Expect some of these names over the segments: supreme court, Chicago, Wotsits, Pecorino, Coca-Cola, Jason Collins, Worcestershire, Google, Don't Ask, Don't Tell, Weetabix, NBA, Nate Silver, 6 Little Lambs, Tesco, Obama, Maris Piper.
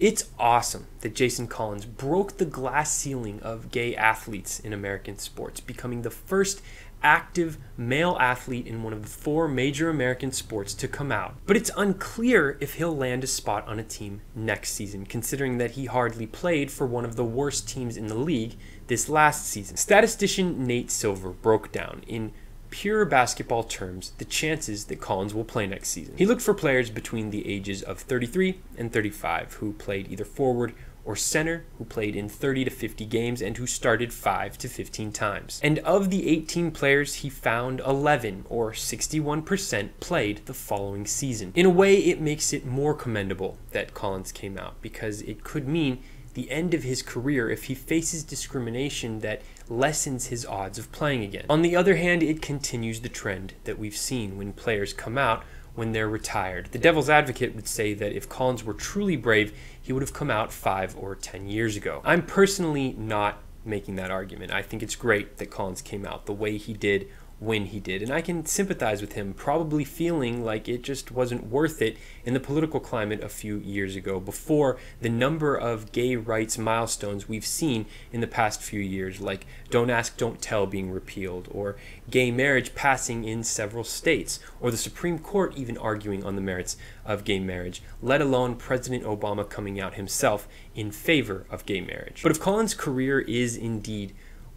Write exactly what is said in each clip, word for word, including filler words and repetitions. It's awesome that Jason Collins broke the glass ceiling of gay athletes in American sports, becoming the first active male athlete in one of the four major American sports to come out. But it's unclear if he'll land a spot on a team next season, considering that he hardly played for one of the worst teams in the league this last season. Statistician Nate Silver broke down in pure basketball terms the chances that Collins will play next season. He looked for players between the ages of thirty-three and thirty-five who played either forward or center, who played in thirty to fifty games, and who started five to fifteen times. And of the eighteen players he found, eleven, or sixty-one percent, played the following season. In a way, it makes it more commendable that Collins came out, because it could mean the end of his career if he faces discrimination that lessens his odds of playing again. On the other hand, it continues the trend that we've seen when players come out when they're retired. The devil's advocate would say that if Collins were truly brave, he would have come out five or ten years ago. I'm personally not making that argument. I think it's great that Collins came out the way he did when he did, and I can sympathize with him probably feeling like it just wasn't worth it in the political climate a few years ago, before the number of gay rights milestones we've seen in the past few years, like Don't Ask, Don't Tell being repealed, or gay marriage passing in several states, or the Supreme Court even arguing on the merits of gay marriage, let alone President Obama coming out himself in favor of gay marriage. But if Collins' career is indeed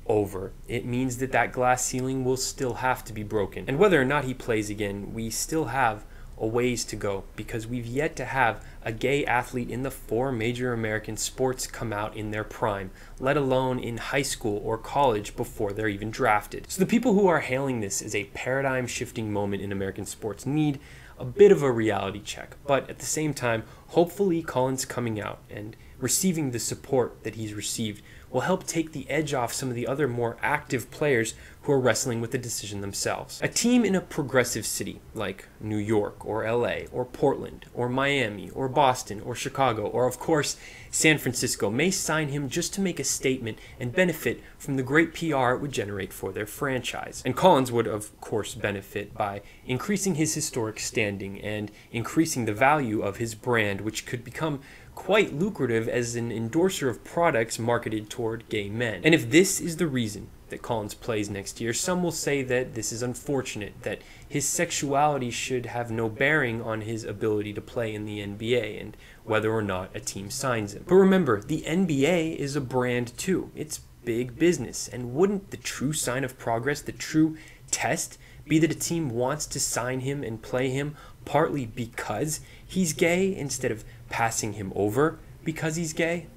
over, it means that that glass ceiling will still have to be broken. And whether or not he plays again, we still have a ways to go, because we've yet to have a gay athlete in the four major American sports come out in their prime, let alone in high school or college before they're even drafted. So the people who are hailing this as a paradigm-shifting moment in American sports need a bit of a reality check, but at the same time, hopefully Collins coming out and receiving the support that he's received will help take the edge off some of the other more active players who are wrestling with the decision themselves. A team in a progressive city like New York or L A or Portland or Miami or Boston or Chicago or, of course, San Francisco may sign him just to make a statement and benefit from the great P R it would generate for their franchise. And Collins would, of course, benefit by increasing his historic standing and increasing the value of his brand, which could become quite lucrative as an endorser of products marketed toward gay men. And if this is the reason that Collins plays next year, some will say that this is unfortunate, that his sexuality should have no bearing on his ability to play in the N B A and whether or not a team signs him. But remember, the N B A is a brand too. It's big business, and wouldn't the true sign of progress, the true test, be that a team wants to sign him and play him partly because he's gay instead of passing him over because he's gay?